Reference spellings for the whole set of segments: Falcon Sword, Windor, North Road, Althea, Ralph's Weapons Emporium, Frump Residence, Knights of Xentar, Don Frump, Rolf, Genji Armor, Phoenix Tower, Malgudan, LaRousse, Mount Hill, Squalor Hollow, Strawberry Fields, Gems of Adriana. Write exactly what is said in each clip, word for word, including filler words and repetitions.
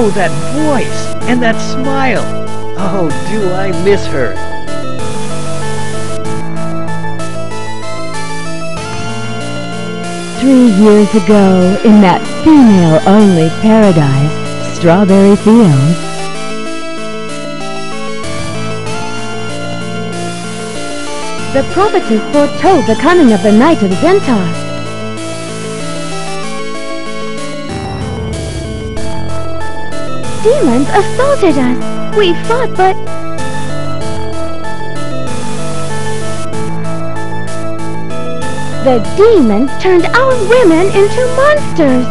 Oh, that voice! And that smile! Oh, do I miss her! Three years ago, in that female-only paradise, Strawberry Fields, the prophecy foretold the coming of the Knights of Xentar. Demons assaulted us! We fought, but... the demons turned our women into monsters!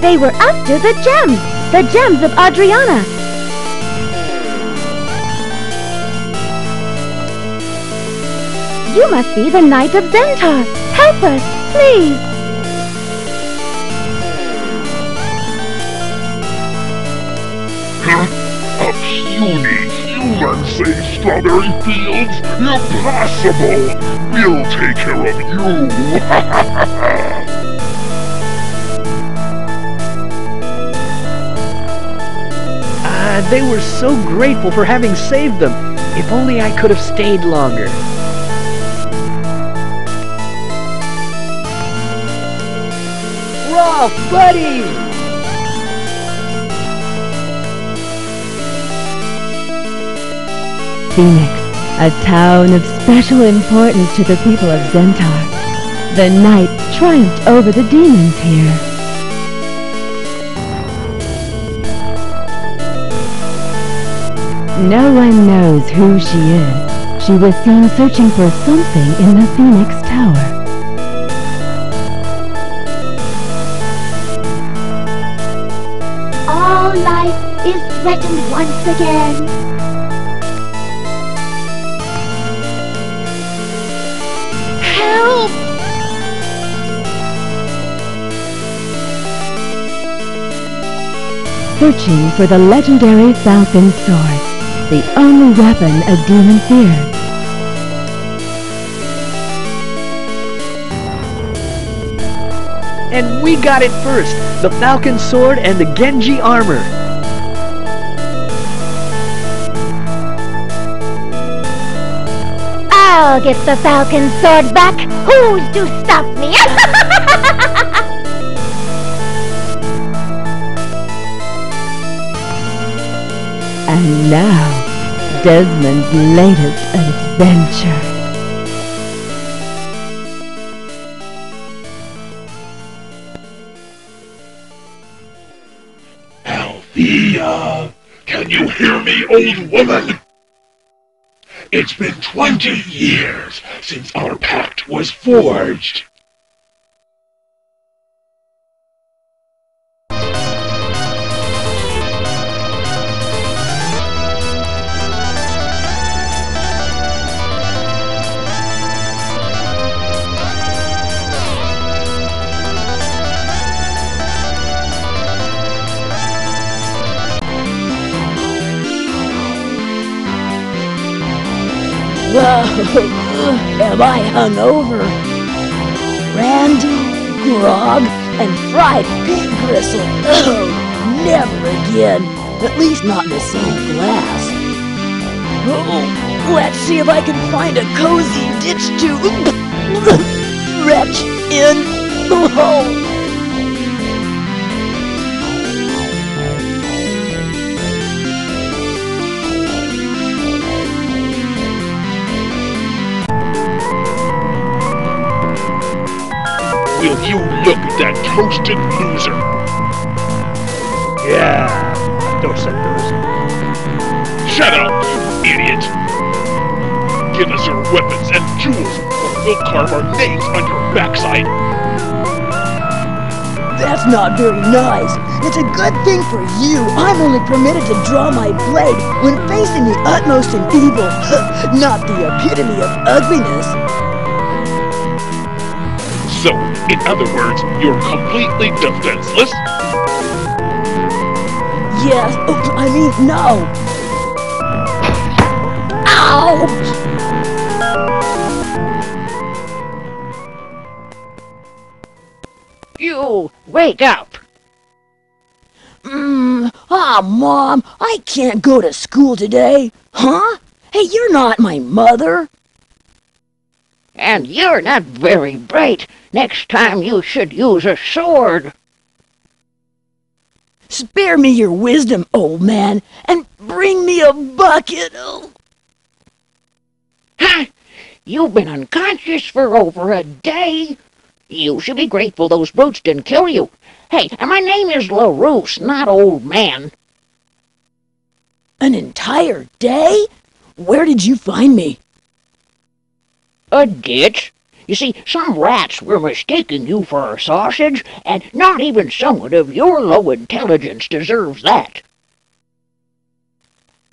They were after the gems! The Gems of Adriana! You must be the Knight of Xentar! Help us, please! Huh? A puny human saves Strawberry Fields? Impossible! We'll take care of you! Ah, uh, they were so grateful for having saved them! If only I could have stayed longer. Rolf, buddy! Phoenix, a town of special importance to the people of Xentar. The knights triumphed over the demons here. No one knows who she is. She was seen searching for something in the Phoenix Tower. Life is threatened once again. Help! Searching for the legendary Falcon Sword, the only weapon a demon fears. And we got it first! The Falcon Sword and the Genji Armor! I'll get the Falcon Sword back! Who's to stop me? And now, Desmond's latest adventure. Althea! Can you hear me, old woman? It's been twenty years since our pact was forged. Whoa, am I hungover? Brandy, grog, and fried pig gristle. Oh, never again. At least not in the same glass. Oh, let's see if I can find a cozy ditch to retch in. Oh. Will you look at that toasted loser? Yeah, toasted loser. Shut up, you idiot! Give us your weapons and jewels, or we'll carve our names on your backside. That's not very nice. It's a good thing for you. I'm only permitted to draw my blade when facing the utmost in evil, not the epitome of ugliness. So, in other words, you're completely defenseless? Yes, I mean, no! Ow! Wake up! Mmm, ah, Mom, I can't go to school today. Huh? Hey, you're not my mother. And you're not very bright. Next time you should use a sword. Spare me your wisdom, old man, and bring me a bucket. Oh. Ha! You've been unconscious for over a day. You should be grateful those brutes didn't kill you. Hey, and my name is LaRousse, not old man. An entire day? Where did you find me? A ditch. You see, some rats were mistaking you for a sausage, and not even someone of your low intelligence deserves that.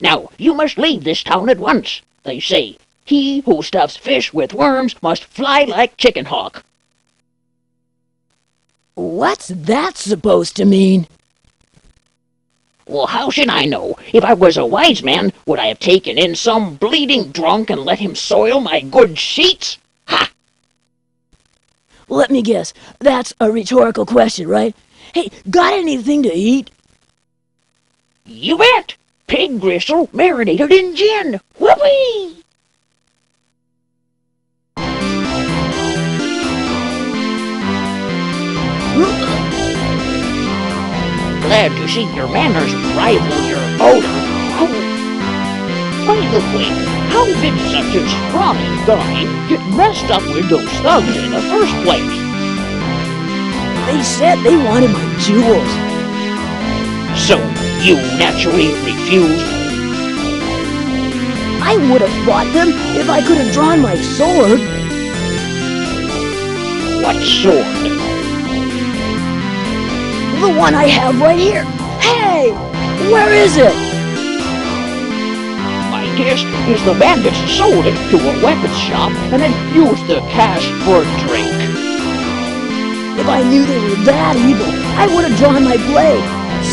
Now, you must leave this town at once, they say. He who stuffs fish with worms must fly like chicken hawk. What's that supposed to mean? Well, how should I know? If I was a wise man, would I have taken in some bleeding drunk and let him soil my good sheets? Ha! Let me guess. That's a rhetorical question, right? Hey, got anything to eat? You bet! Pig gristle marinated in gin! Whoopee! Glad to see your manners rival your odor. Oh, by the way, how did such a scrawny guy get messed up with those thugs in the first place? They said they wanted my jewels. So you naturally refused? I would have fought them if I could have drawn my sword. What sword? The one I have right here. Hey, where is it? My guess is the bandits sold it to a weapons shop and then used the cash for a drink. If I knew they were that evil, I would have drawn my blade.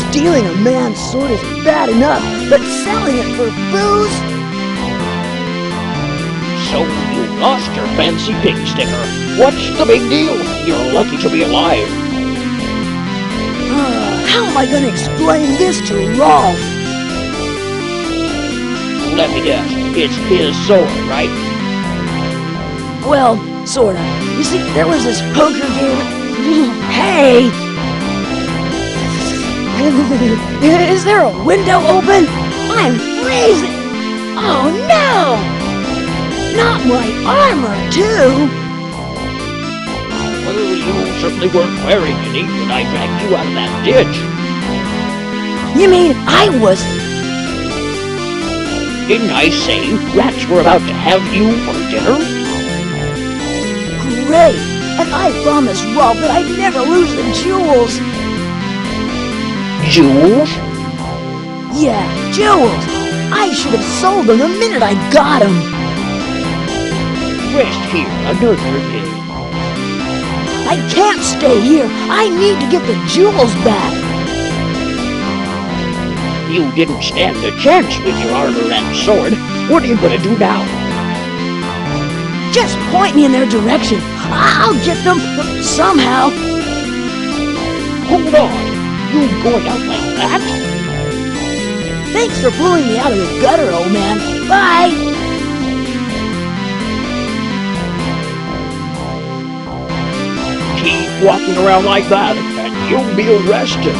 Stealing a man's sword is bad enough, but selling it for booze? So you lost your fancy pig sticker. What's the big deal? You're lucky to be alive. How am I going to explain this to Rolf? Let me guess, it's his sword, right? Well, sorta. You see, there was this poker game... Hey! Is there a window open? I'm freezing! Oh no! Not my armor, too! Well, you certainly weren't wearing any when I dragged you out of that ditch. You mean I was? Didn't I say rats were about to have you for dinner? Great! And I promised Rob that I'd never lose the jewels. Jewels? Yeah, jewels! I should have sold them the minute I got them. Rest here another day. I can't stay here! I need to get the jewels back! You didn't stand a chance with your armor and sword. What are you gonna do now? Just point me in their direction. I'll get them somehow. Hold on. You're going out like that? Thanks for blowing me out of the gutter, old man. Bye! Keep walking around like that, and you'll be arrested.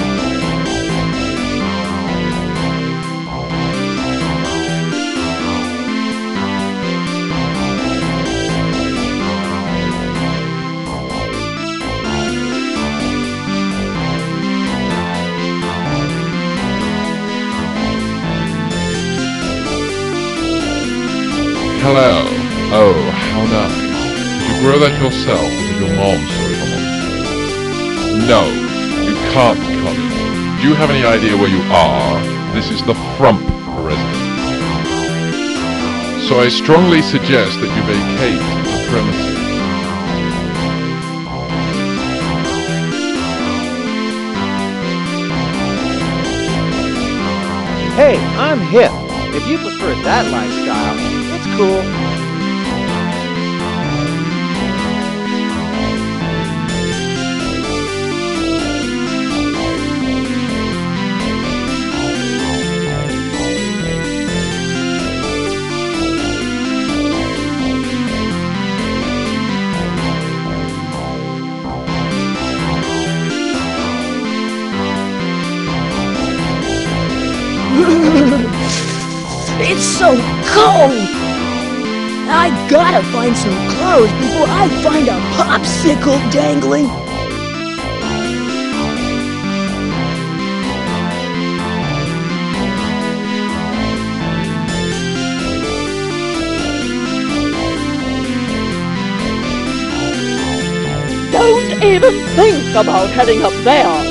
Hello. Oh, how nice. You grow that yourself with your mom's. No, you can't come in. Do you have any idea where you are? This is the Frump Residence. So I strongly suggest that you vacate the premises. Hey, I'm hip. If you prefer that lifestyle, it's cool. It's so cold! I gotta find some clothes before I find a popsicle dangling! Don't even think about heading up there!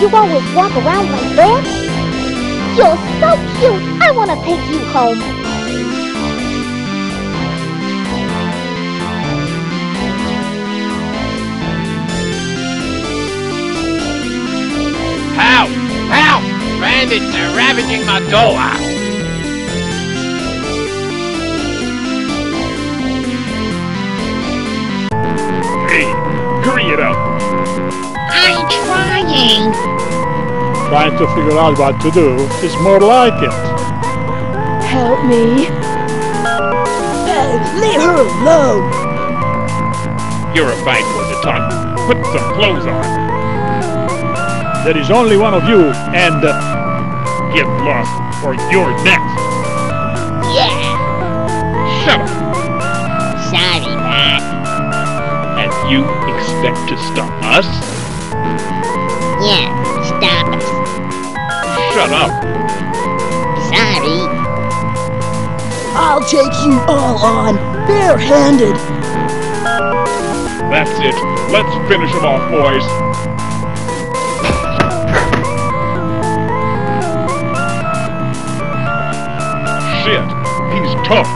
You always walk around like that? You're so cute! I want to take you home! Help! Help! Bandits are ravaging my door! Hey! Hurry it up! I'm trying! Trying to figure out what to do is more like it. Help me. Hey, leave her alone. You're a bad one to talk. Put some clothes on. There is only one of you, and uh, get lost, or you're next. Yeah. Shut up. Sorry, man. And you expect to stop us? Yeah. Stop us. Shut up. Sorry. I'll take you all on, barehanded. That's it. Let's finish them off, boys. Shit, he's tough.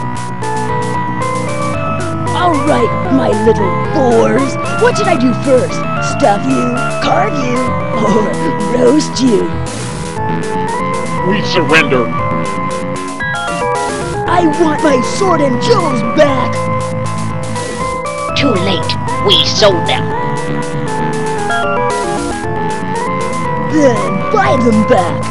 All right, my little boars. What should I do first? Stuff you, carve you, or roast you? We surrender. I want my sword and jewels back. Too late. We sold them. Then buy them back.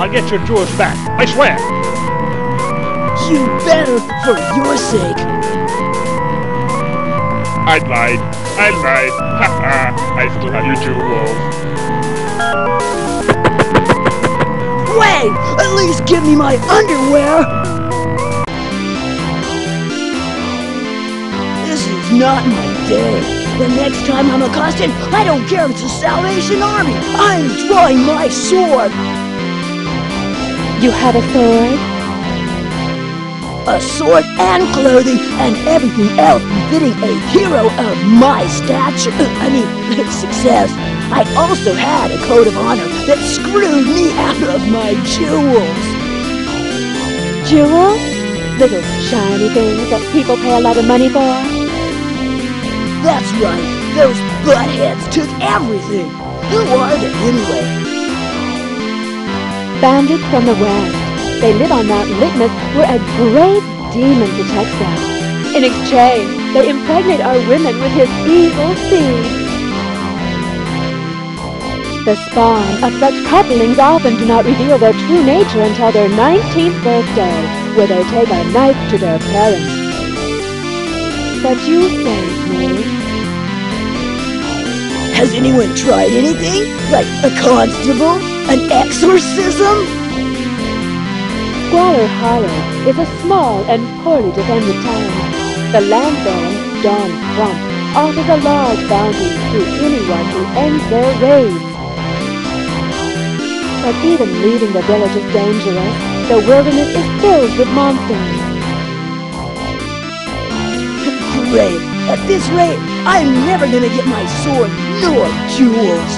I'll get your jewels back, I swear! You better, for your sake! I lied, I lied, ha ha, I still have your jewels. Wait! At least give me my underwear! Not my day. The next time I'm accosted, I don't care if it's the Salvation Army. I'm drawing my sword. You have a sword? A sword and clothing and everything else befitting a hero of my stature. I mean, success. I also had a code of honor that screwed me out of my jewels. Jewels? Little shiny things that people pay a lot of money for? That's right, those buttheads took everything! Who are they anyway? Bandits from the west. They live on Mount Litmus, where a great demon protects them. In exchange, they impregnate our women with his evil seed. The spawn of such couplings often do not reveal their true nature until their nineteenth birthday, where they take a knife to their parents. But you saved me. Has anyone tried anything? Like a constable? An exorcism? Squalor Hollow is a small and poorly defended town. The land baron, Don Frump offers a large bounty to anyone who ends their raid. But even leaving the village is dangerous. The wilderness is filled with monsters. Great! At this rate, I'm never gonna get my sword nor jewels!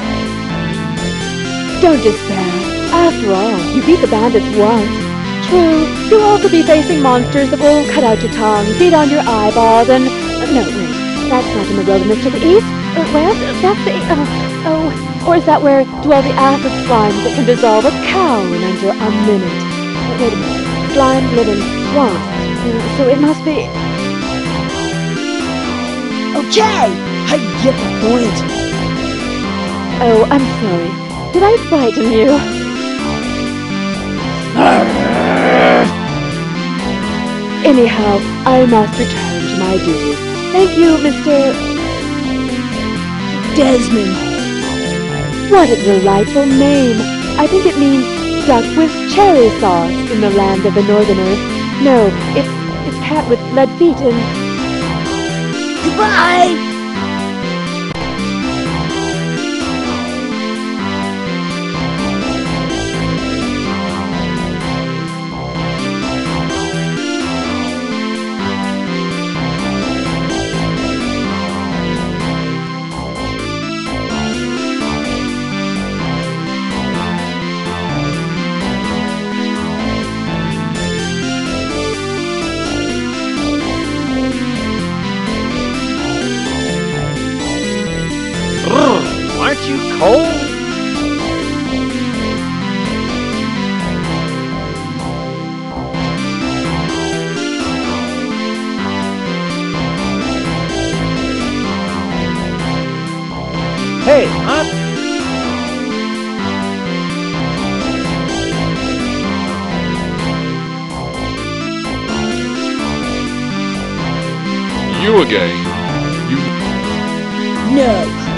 Don't despair. After all, you beat the bandits once. True, you'll also be facing monsters that will cut out your tongue, beat on your eyeballs, and... No, wait. That's not in the wilderness to the east, or west, that's the... Uh, oh, or is that where dwell the acid slimes that can dissolve a cow in under a minute? Wait a minute. Slime live in swamps, uh, so it must be... Okay! I get the point! Oh, I'm sorry. Did I frighten you? Anyhow, I must return to my duties. Thank you, Mister... Desmond. What a delightful name. I think it means duck with cherry sauce in the land of the northerners. No, it's, it's cat with lead feet and... Goodbye! Again. You... No,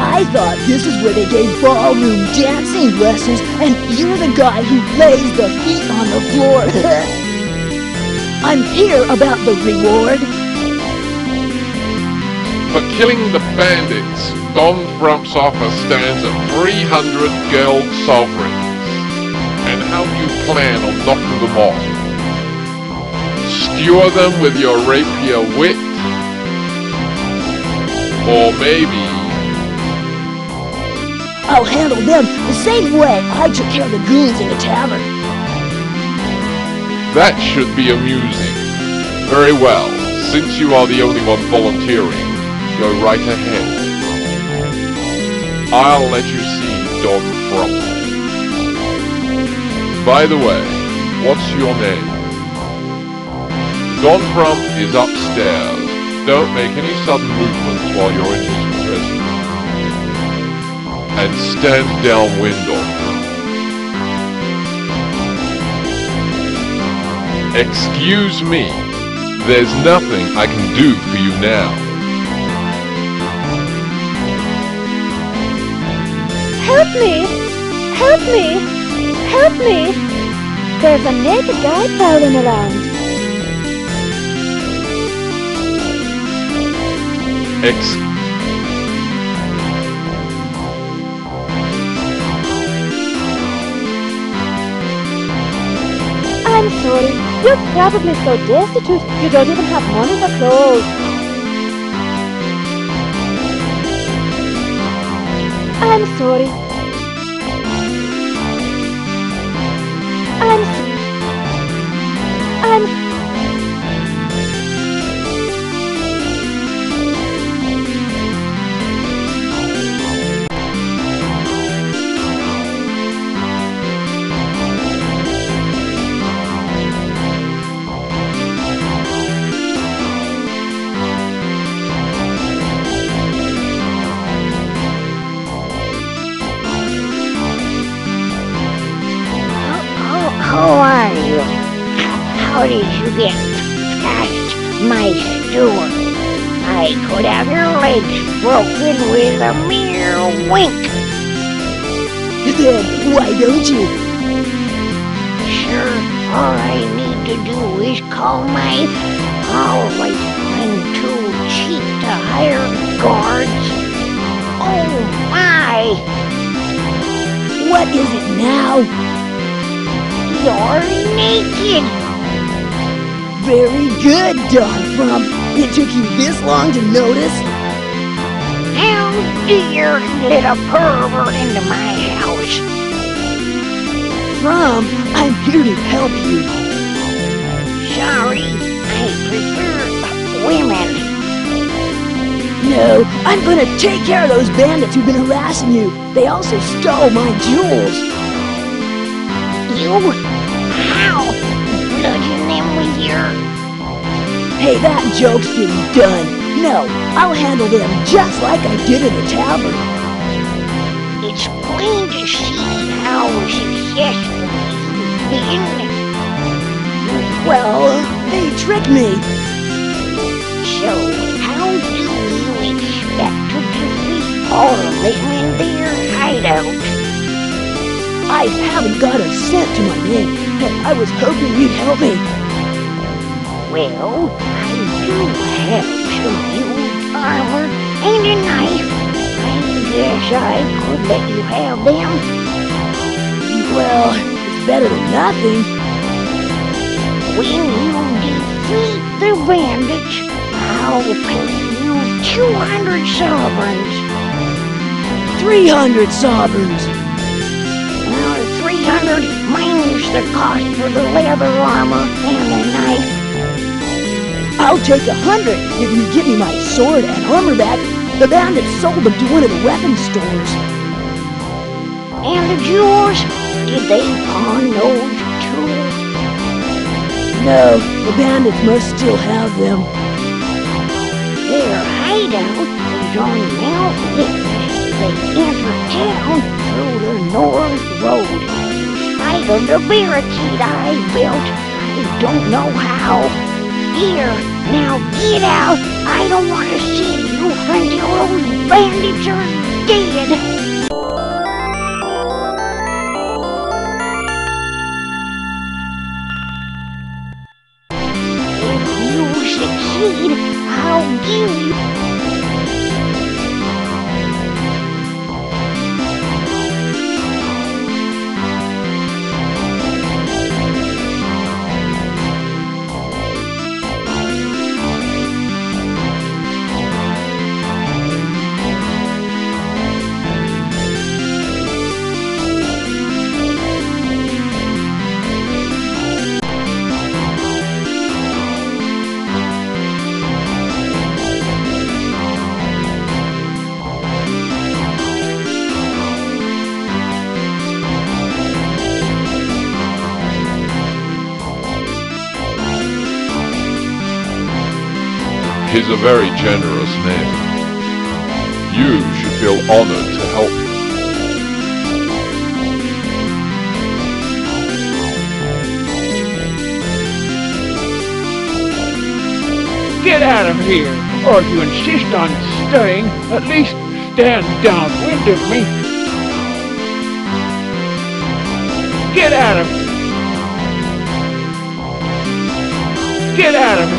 I thought this is where they gave ballroom dancing lessons, and you're the guy who lays the feet on the floor. I'm here about the reward. For killing the bandits, Don Frump's offer stands at three hundred gold sovereigns. And how do you plan on knocking them off? Skewer them with your rapier wit. Or maybe... I'll handle them the same way I took care of the goons in the tavern. That should be amusing. Very well. Since you are the only one volunteering, go right ahead. I'll let you see Don Frump. By the way, what's your name? Don Frump is upstairs. Don't make any sudden movements while you're in his presence. And stand down, Windor. Excuse me. There's nothing I can do for you now. Help me! Help me! Help me! There's a naked guy prowling around. Ex- I'm sorry, you're probably so destitute you don't even have money for clothes. I'm sorry. I'm sorry. I'm... How did you get past my door? I could have your legs broken with a mere wink. Then why don't you? Sure, all I need to do is call my... All right, I'm too cheap to is it now? You're naked! Very good, Don Frump! It took you this long to notice? How dare you let a pervert into my house? Frump, I'm here to help you. Sorry, I prefer women. No, I'm gonna take care of those bandits who've been harassing you. They also stole my jewels. You? How? Bludgeon them with your... Hey, that joke's been done. No, I'll handle them just like I did in the tavern. It's plain to see how successful you've been. Well, they tricked me. So... expect to defeat all of them in their hideout. I haven't got a cent to my name, and I was hoping you'd help me. Well, I do have some used armor and a knife. I guess I could let you have them. Well, it's better than nothing. When you defeat the bandits, I'll pay two hundred sovereigns. three hundred sovereigns. Well, three hundred minus the cost for the leather armor and the knife. I'll take a hundred if you give me my sword and armor back. The bandits sold them to one of the weapon stores. And the jewels? Did they pawn those too? No, the bandits must still have them. Their hideout is on Mount Hill. They enter town through the North Road. In spite of the barricade I built, I don't know how. Here, now get out. I don't want to see you until those bandits are dead. He's a very generous name. You should feel honored to help him. Get out of here, or if you insist on staying, at least stand downwind of me. Get out of here. Get out of here.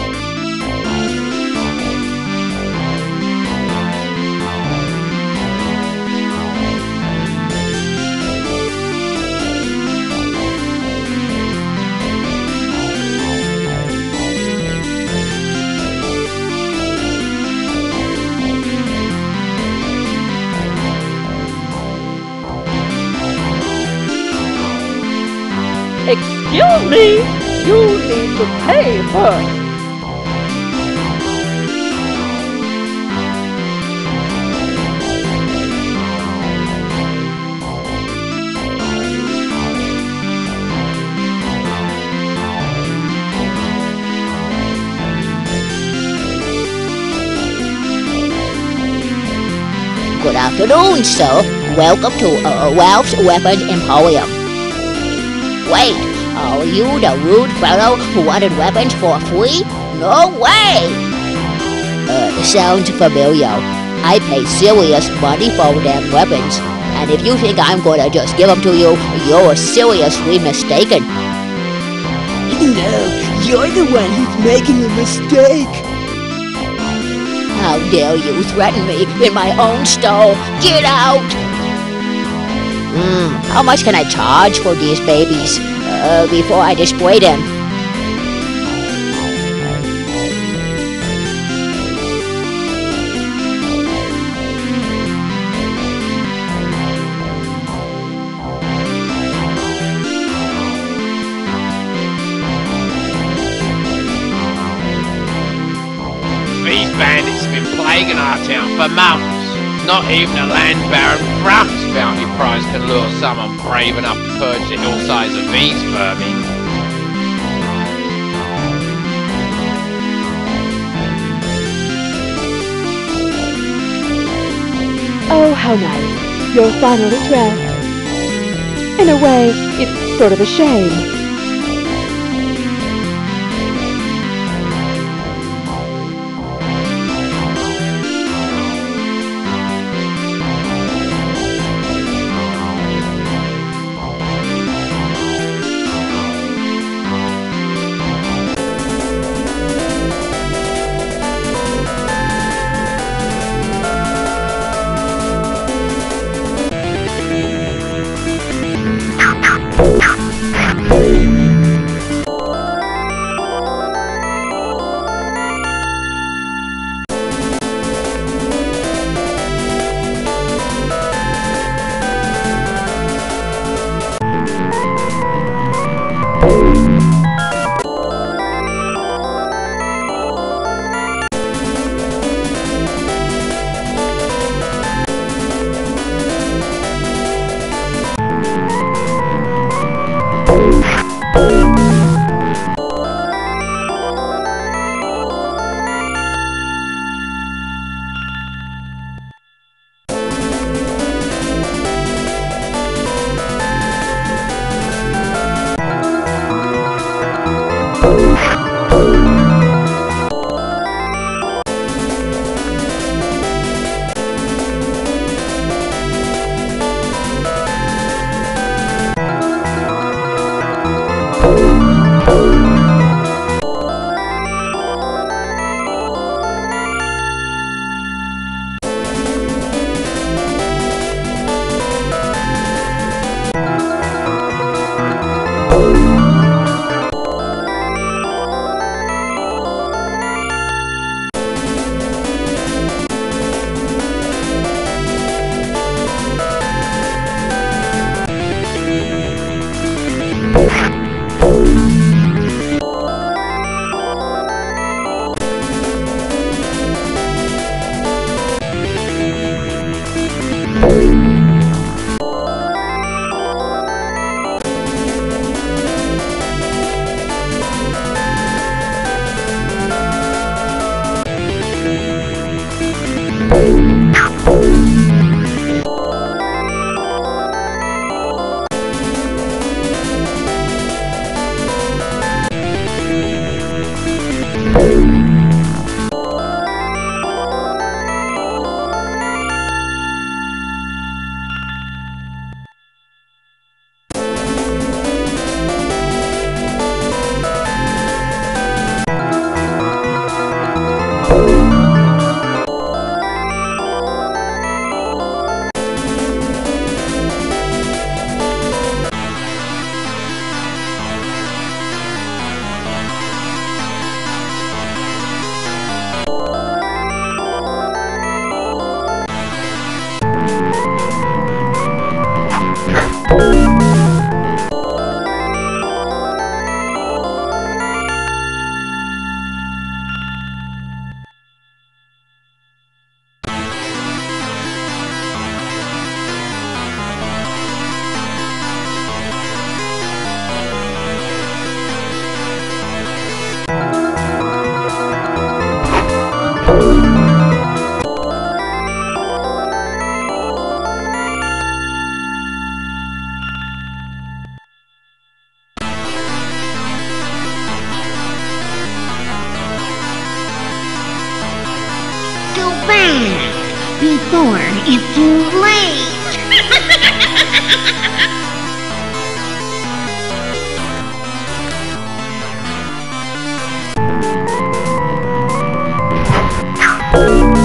Excuse me, you need to pay first. Good afternoon, sir. Welcome to uh, Ralph's Weapons Emporium. Wait. Are you the rude fellow who wanted weapons for free? No way! Uh, sounds familiar. I pay serious money for them weapons, and if you think I'm gonna just give them to you, you're seriously mistaken. No, you're the one who's making a mistake. How dare you threaten me in my own stall? Get out! Hmm, how much can I charge for these babies uh, before I display them? In our town for months. Not even a land baron Frump's bounty prize can lure someone brave enough to purge the hillsides of these vermin. Oh, how nice. You're finally dressed. In a way, it's sort of a shame. Oh!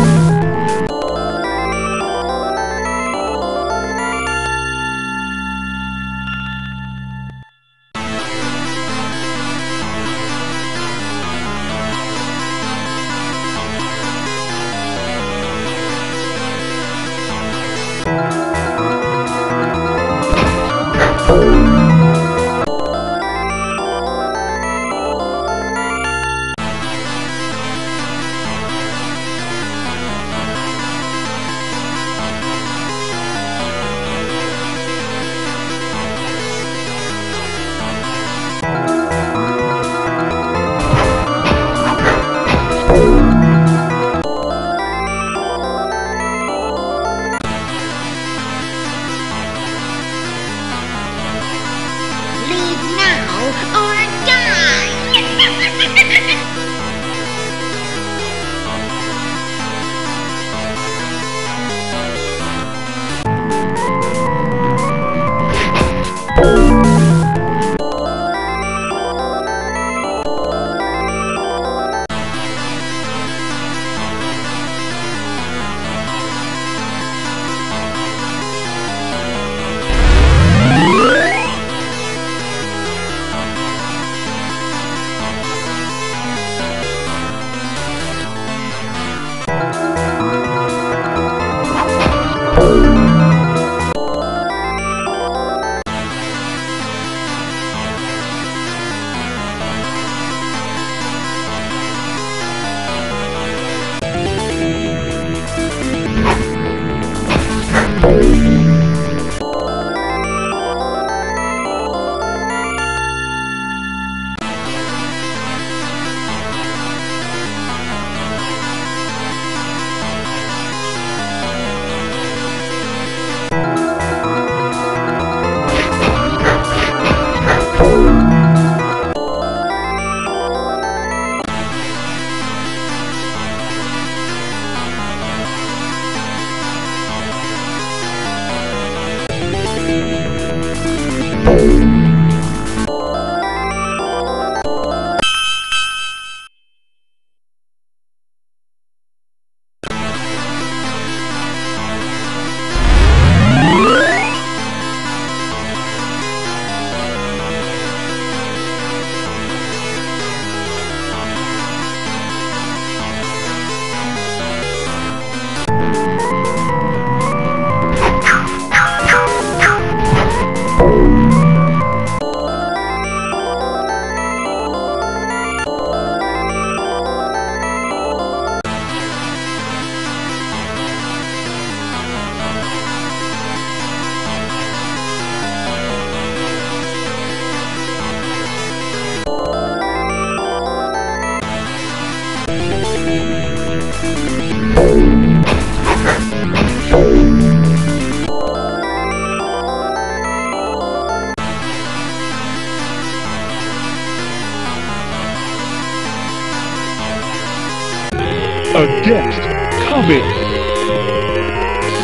A guest coming!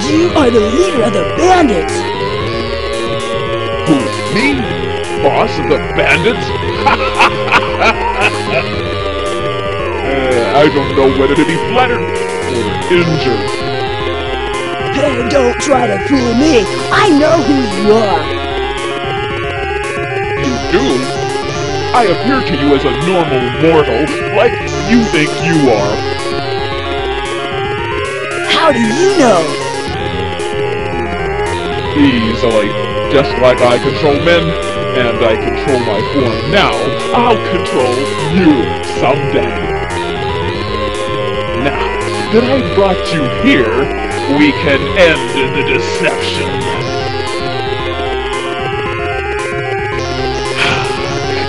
You are the leader of the bandits! Who, me? Boss of the bandits? uh, I don't know whether to be flattered or injured. Hey, don't try to fool me! I know who you are! Doom? I appear to you as a normal mortal, like you think you are. How do you know? Easily. Just like I control men, and I control my form now, I'll control you someday. Now that I brought you here, we can end the deception.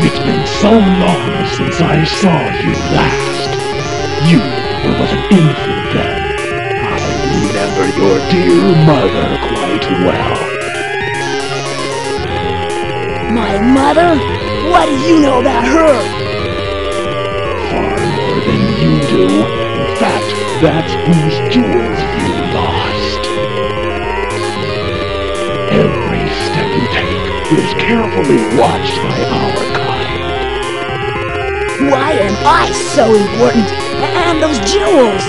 It's been so long since I saw you last. You were but an infant then. I remember your dear mother quite well. My mother? What do you know about her? Far more than you do. In fact, that's whose jewels you lost. Every step you take is carefully watched by our kind. Why am I so important? And those jewels!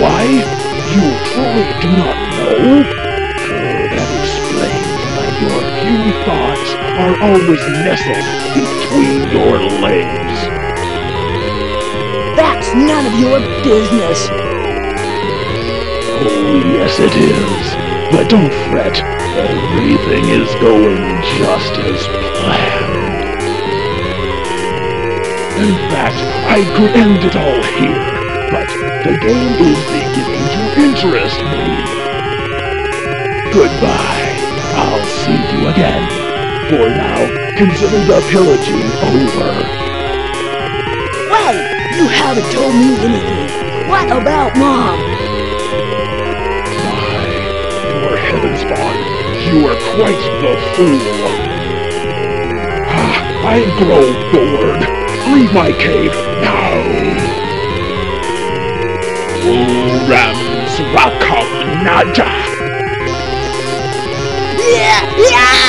Why? You truly do not know? Oh, that explains why your few thoughts are always nestled between your legs. That's none of your business! Oh, yes it is. But don't fret. Everything is going just as planned. In fact, I could end it all here, but the game is beginning to interest me. Goodbye. I'll see you again. For now, consider the pillaging over. Wait! You haven't told me anything. What about Mom? My, for heaven's sake, you are quite the fool. Ah, I grow bored. Leave my cave now! Rams Rakam Naja! Yeah! Yeah!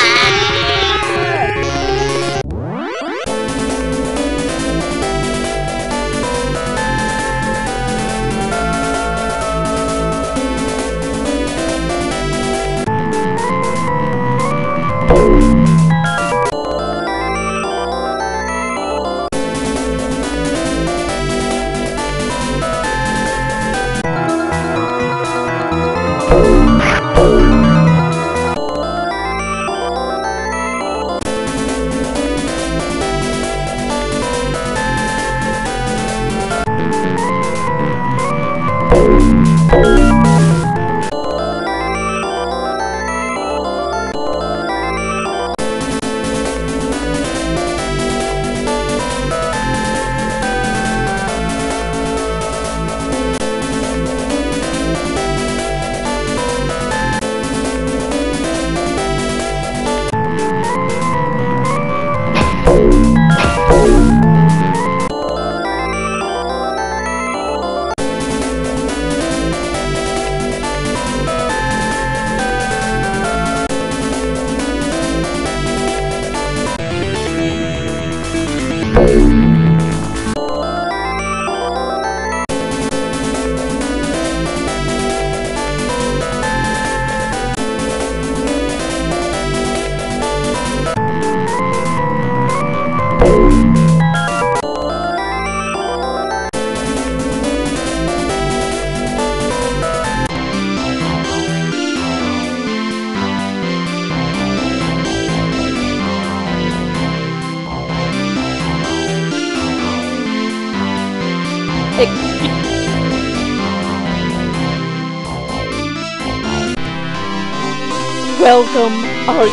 Welcome, or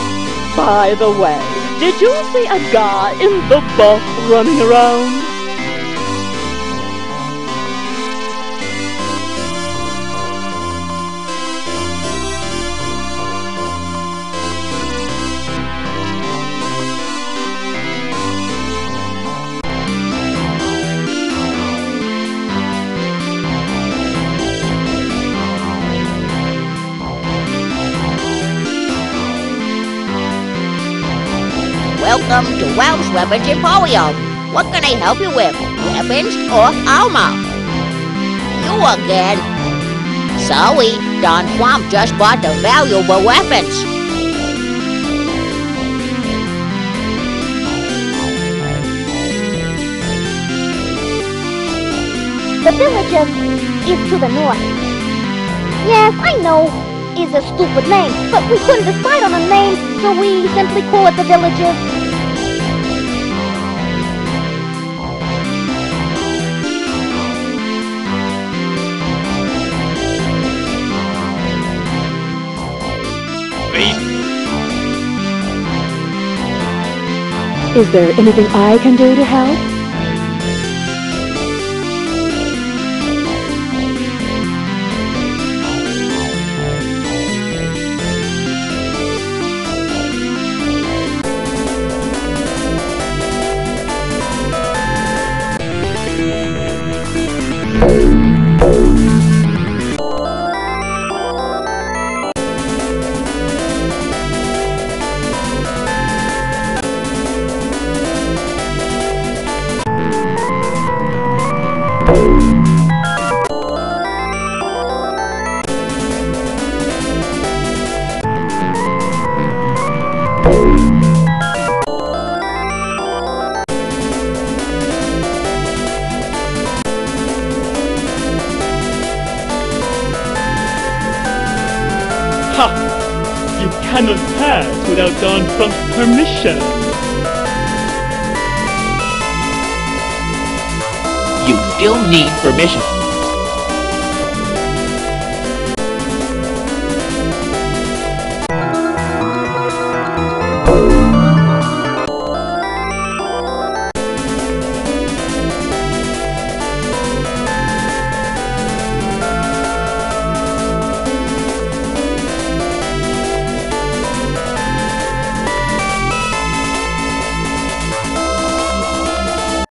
by the way, did you see a guy in the buff running around? Welcome to Ralph's Weapons Emporium. What can I help you with? Weapons or armor? You again? Sorry, Don Frump just bought the valuable weapons. The village of is to the north. Yes, I know, it's a stupid name, but we couldn't decide on a name, so we simply call it the village of. Is there anything I can do to help? Without Don Frump's permission. You still need permission.